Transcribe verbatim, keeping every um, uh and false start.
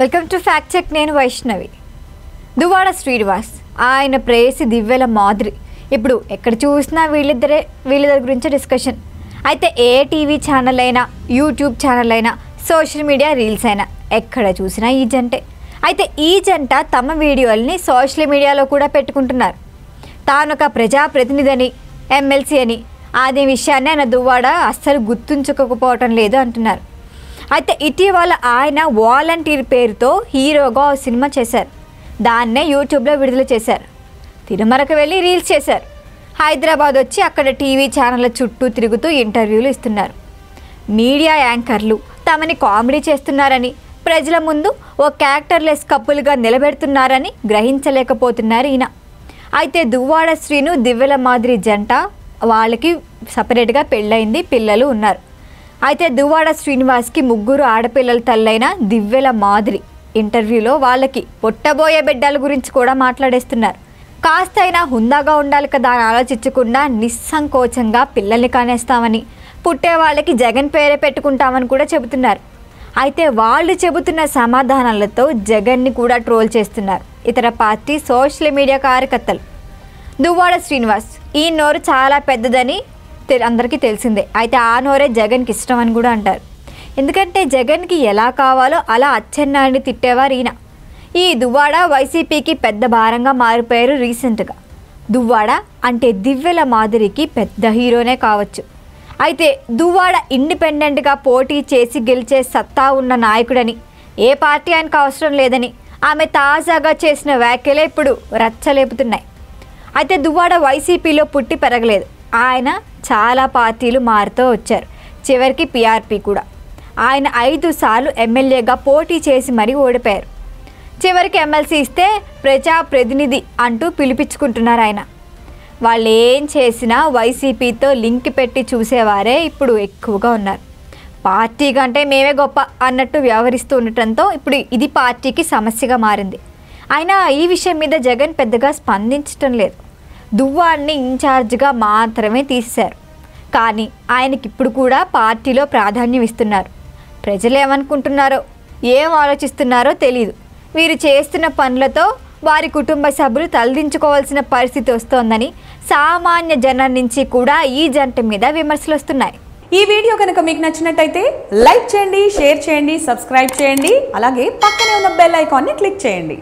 Welcome to Fact Check. Nenu Vaishnavi. Duvvada Srinivas. Ayana praise Divvala Madhuri. Ippudu ekkada chusina veellidare veellidare gurinchi discussion. Aithe A T V channel aina, YouTube channel aina, social media reels aina ekkada chusina ee jante. Aithe ee janta tama videolni social media lo kuda pettukuntunnaru. Taanu oka praja pratinidhani, M L C ani అదే విషయాన్ని ఆయన దువ్వాడ అస్సలు గుర్తుంచుకోకపోవటం లేదు అంటున్నారు. అయితే ఇటీవల ఆయన volunteer పేరుతో హీరోగా సినిమా చేశారు. దాన్నే యూట్యూబ్లో విడుదల చేశారు. తిరుమలకు వెళ్ళి రీల్స్ చేశారు. హైదరాబాద్ వచ్చి అక్కడ టీవీ ఛానళ్ళ చుట్టూ తిరుగుతూ ఇంటర్వ్యూలు ఇస్తున్నారు. మీడియా యాంకర్లు తమని కామెడీ చేస్తున్నారని, ప్రజల ముందు ఓ క్యారెక్టర్లెస్ కపుల్గా నిలబెడుతున్నారని గ్రహించలేకపోతున్నారు ఈయన. అయితే దువ్వాడ శ్రీను దివ్వెల మాదిరి జంట వాళ్ళకి సపరేట్గా పెళ్ళైంది, పిల్లలు ఉన్నారు. అయితే దువ్వాడ శ్రీనివాస్కి ముగ్గురు ఆడపిల్లల తల్లైన దివ్వెల మాదిరి ఇంటర్వ్యూలో వాళ్ళకి పొట్టబోయే బిడ్డల గురించి కూడా మాట్లాడేస్తున్నారు. కాస్త అయినా హుందాగా ఉండాలి కదా అని ఆలోచించకుండా నిస్సంకోచంగా పిల్లల్ని కానేస్తామని, పుట్టే వాళ్ళకి జగన్ పేరే పెట్టుకుంటామని కూడా చెబుతున్నారు. అయితే వాళ్ళు చెబుతున్న సమాధానాలతో జగన్ని కూడా ట్రోల్ చేస్తున్నారు ఇతర పార్టీ సోషల్ మీడియా కార్యకర్తలు. దువ్వాడ శ్రీనివాస్ ఈ నోరు చాలా పెద్దదని అందరికీ తెలిసిందే. అయితే ఆ నోరే జగన్కి ఇష్టం అని కూడా అంటారు. ఎందుకంటే జగన్కి ఎలా కావాలో అలా అచ్చెన్నాన్ని తిట్టేవారు ఈయన. ఈ దువ్వాడ వైసీపీకి పెద్ద భారంగా మారిపోయారు రీసెంట్గా. దువ్వాడ అంటే దివ్వెల మాదిరికి పెద్ద హీరోనే కావచ్చు. అయితే దువ్వాడ ఇండిపెండెంట్గా పోటీ చేసి గెలిచే సత్తా ఉన్న నాయకుడని, ఏ పార్టీ ఆయనకు అవసరం లేదని ఆమె తాజాగా చేసిన వ్యాఖ్యలే ఇప్పుడు రచ్చలేపుతున్నాయి. అయితే దువ్వాడ వైసీపీలో పుట్టి పెరగలేదు. ఆయన చాలా పార్టీలు మారుతూ వచ్చారు. చివరికి పీఆర్పీ కూడా. ఆయన ఐదు సార్లు ఎమ్మెల్యేగా పోటీ చేసి మరీ ఓడిపోయారు. చివరికి ఎమ్మెల్సీ ఇస్తే ప్రజాప్రతినిధి అంటూ పిలిపించుకుంటున్నారు ఆయన. వాళ్ళు ఏం చేసినా వైసీపీతో లింక్ పెట్టి చూసేవారే ఇప్పుడు ఎక్కువగా ఉన్నారు. పార్టీ కంటే మేమే గొప్ప అన్నట్టు వ్యవహరిస్తూ ఉండటంతో ఇప్పుడు ఇది పార్టీకి సమస్యగా మారింది. అయినా ఈ విషయం మీద జగన్ పెద్దగా స్పందించటం లేదు. దువ్వాడిని ఇన్ఛార్జ్గా మాత్రమే తీశారు. కానీ ఆయనకి ఇప్పుడు కూడా పార్టీలో ప్రాధాన్యం ఇస్తున్నారు. ప్రజలు ఏమనుకుంటున్నారో, ఏం ఆలోచిస్తున్నారో తెలియదు. వీరు చేస్తున్న పనులతో వారి కుటుంబ సభ్యులు తలదించుకోవాల్సిన పరిస్థితి వస్తోందని సామాన్య జనం నుంచి కూడా ఈ జంట మీద విమర్శలు వస్తున్నాయి. ఈ వీడియో కనుక మీకు నచ్చినట్టయితే లైక్ చేయండి, షేర్ చేయండి, సబ్స్క్రైబ్ చేయండి. అలాగే పక్కనే ఉన్న బెల్ ఐకాన్ని క్లిక్ చేయండి.